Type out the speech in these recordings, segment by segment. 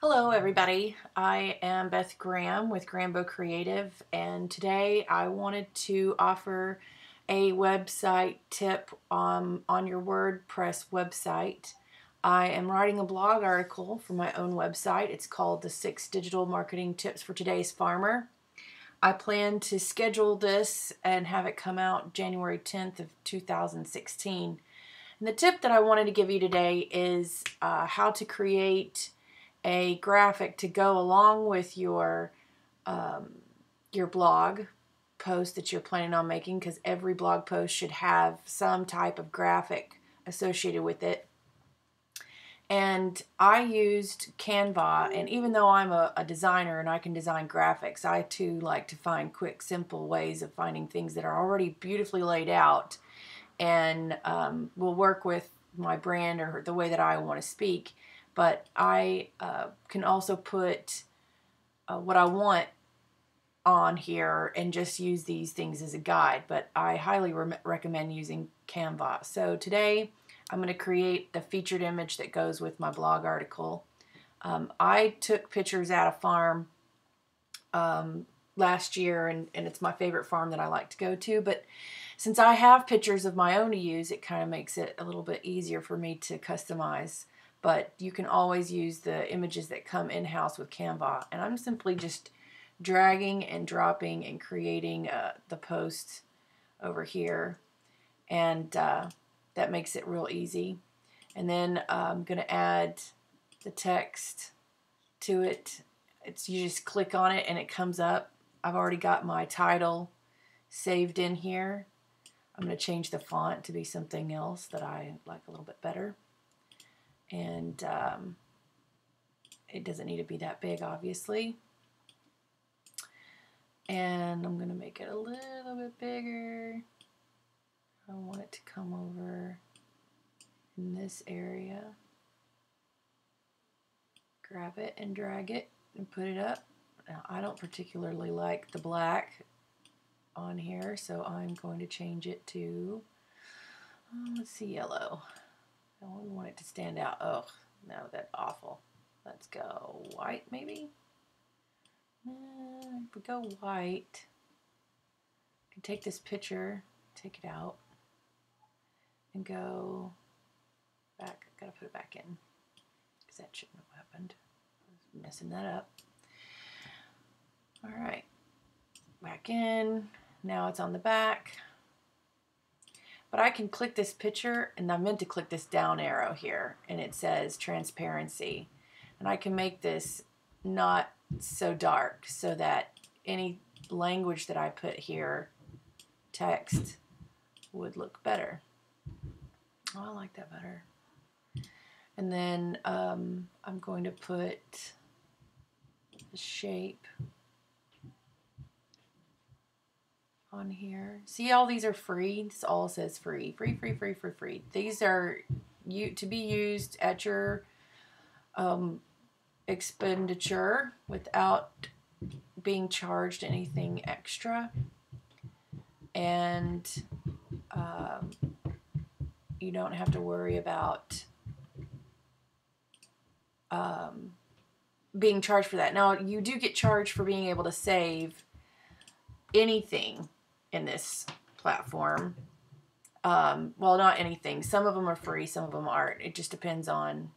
Hello everybody, I am Beth Graham with Grambo Creative, and today I wanted to offer a website tip on your WordPress website. I am writing a blog article for my own website. It's called The 6 Digital Marketing Tips for Today's Farmer. I plan to schedule this and have it come out January 10th of 2016. And the tip that I wanted to give you today is how to create a graphic to go along with your blog post that you're planning on making, because every blog post should have some type of graphic associated with it. And I used Canva, and even though I'm a designer and I can design graphics, I too like to find quick, simple ways of finding things that are already beautifully laid out and will work with my brand or the way that I want to speak. But I can also put what I want on here and just use these things as a guide. But I highly recommend using Canva. So today I'm going to create the featured image that goes with my blog article. I took pictures at a farm last year, and it's my favorite farm that I like to go to. But since I have pictures of my own to use, it kind of makes it a little bit easier for me to customize. But you can always use the images that come in-house with Canva. And I'm simply just dragging and dropping and creating the post over here. And that makes it real easy. And then I'm going to add the text to it. You just click on it and it comes up. I've already got my title saved in here. I'm going to change the font to be something else that I like a little bit better. And it doesn't need to be that big, obviously. And I'm going to make it a little bit bigger. I want it to come over in this area. Grab it and drag it and put it up. Now, I don't particularly like the black on here, so I'm going to change it to, let's see, yellow. I don't want it to stand out. Oh, no, that's awful. Let's go white, maybe? If we go white, I can take this picture, take it out, and go back. I've got to put it back in, because that shouldn't have happened. I was messing that up. All right, back in. Now it's on the back. But I can click this picture, and I meant to click this down arrow here, and it says transparency. And I can make this not so dark so that any language that I put here, text, would look better. Oh, I like that better. And then I'm going to put the shape on here. See, all these are free. This all says free. Free, free, free, free, free. These are to be used at your expenditure without being charged anything extra. And you don't have to worry about being charged for that. Now, you do get charged for being able to save anything in this platform. Well, not anything. Some of them are free, some of them aren't. It just depends on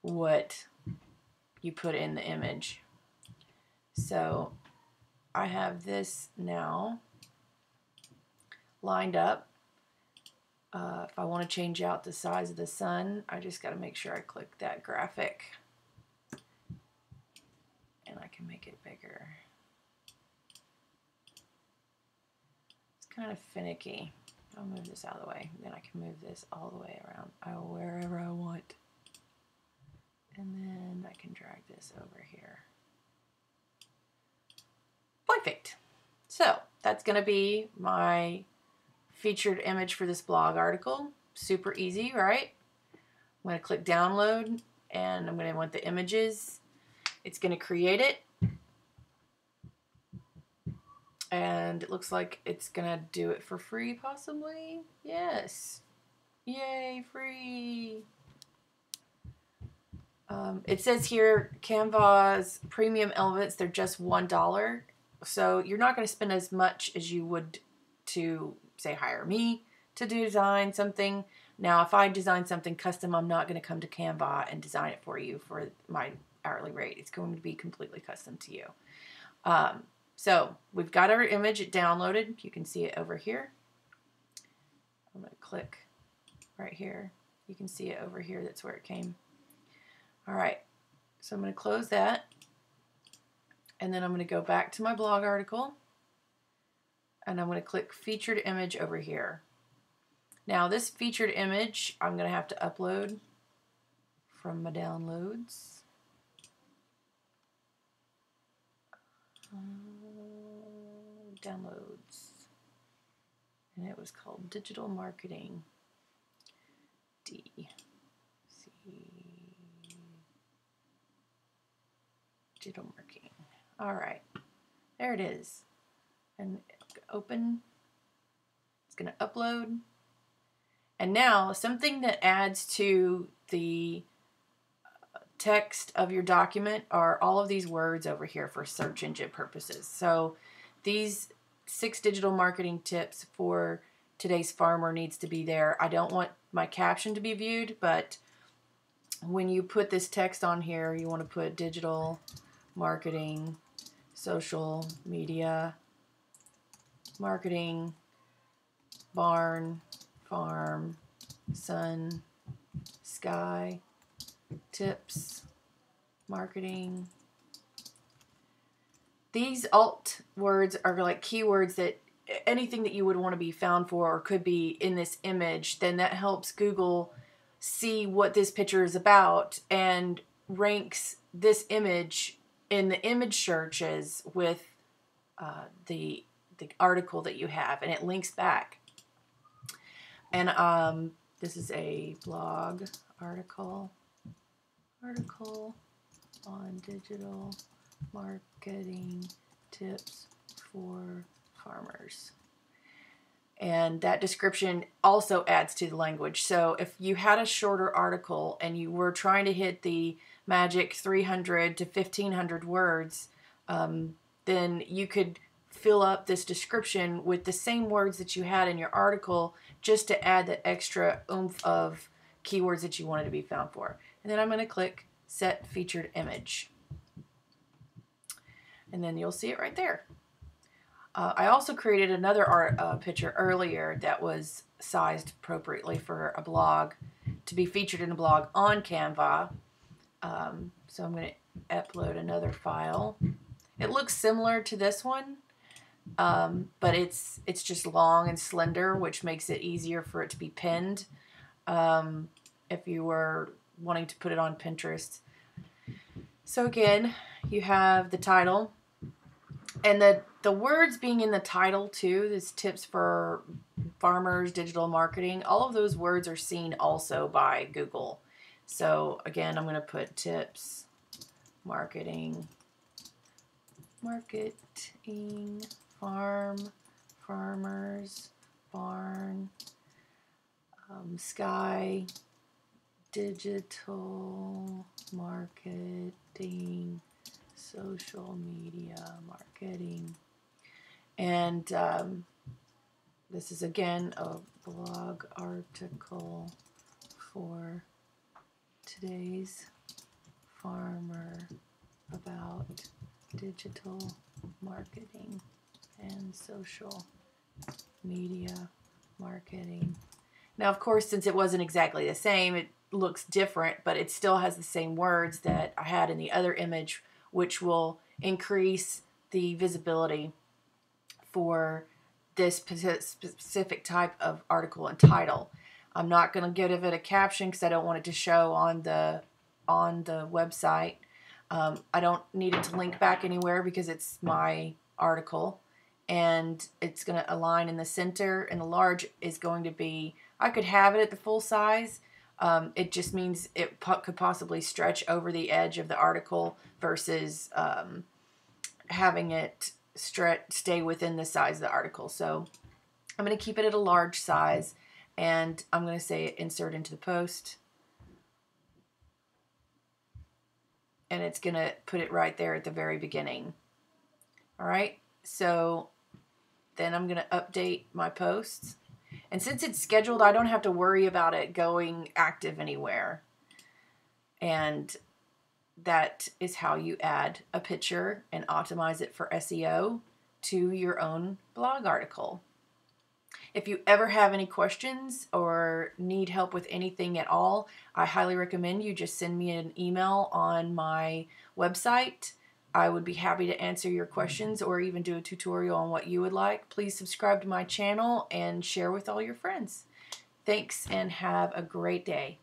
what you put in the image. So I have this now lined up. If I want to change out the size of the sun, I just got to make sure I click that graphic, and I can make it bigger. Kind of finicky. I'll move this out of the way, then I can move this all the way around wherever I want, and then I can drag this over here. Perfect. So that's going to be my featured image for this blog article. Super easy, right? I'm going to click download, and I'm going to want the images. It's going to create it. And it looks like it's gonna do it for free, possibly. Yes. Yay, free. It says here Canva's premium elements, they're just $1. So you're not going to spend as much as you would to, say, hire me to design something. Now, if I design something custom, I'm not going to come to Canva and design it for you for my hourly rate. It's going to be completely custom to you. So we've got our image downloaded. You can see it over here. I'm going to click right here. You can see it over here. That's where it came. All right. So I'm going to close that. And then I'm going to go back to my blog article. And I'm going to click featured image over here. Now this featured image, I'm going to have to upload from my downloads. Downloads. And it was called Digital Marketing. Digital Marketing. All right. There it is. And open. It's going to upload. And now something that adds to the text of your document are all of these words over here for search engine purposes. So these 6 digital marketing tips for today's farmer needs to be there. I don't want my caption to be viewed, but when you put this text on here, you want to put digital marketing, social media, marketing, barn, farm, sun, sky, tips, marketing. These alt words are like keywords that anything that you would want to be found for or could be in this image, then that helps Google see what this picture is about and ranks this image in the image searches with the article that you have, and it links back. And this is a blog article on digital marketing tips for farmers. And that description also adds to the language. So if you had a shorter article and you were trying to hit the magic 300 to 1500 words, then you could fill up this description with the same words that you had in your article just to add the extra oomph of keywords that you wanted to be found for. And then I'm going to click Set Featured Image. And then you'll see it right there. I also created another picture earlier that was sized appropriately for a blog, to be featured in a blog on Canva. So I'm going to upload another file. It looks similar to this one, but it's just long and slender, which makes it easier for it to be pinned. If you were wanting to put it on Pinterest. So again, you have the title and the words being in the title too. This tips for farmers, digital marketing, all of those words are seen also by Google. So again, I'm going to put tips, marketing, farm, farmers, barn, sky, digital marketing, social media marketing. And this is again a blog article for today's farmer about digital marketing and social media marketing. Now, of course, since it wasn't exactly the same, it looks different, but it still has the same words that I had in the other image, which will increase the visibility for this specific type of article and title. I'm not going to give it a caption because I don't want it to show on the website. I don't need it to link back anywhere because it's my article. And it's going to align in the center, and the large is going to be, I could have it at the full size. It just means it could possibly stretch over the edge of the article versus having it stay within the size of the article. So I'm going to keep it at a large size, and I'm going to say insert into the post. and it's going to put it right there at the very beginning. All right, so then I'm going to update my posts. And since it's scheduled, I don't have to worry about it going active anywhere. And that is how you add a picture and optimize it for SEO to your own blog article. If you ever have any questions or need help with anything at all, I highly recommend you just send me an email on my website. I would be happy to answer your questions or even do a tutorial on what you would like. Please subscribe to my channel and share with all your friends. Thanks and have a great day.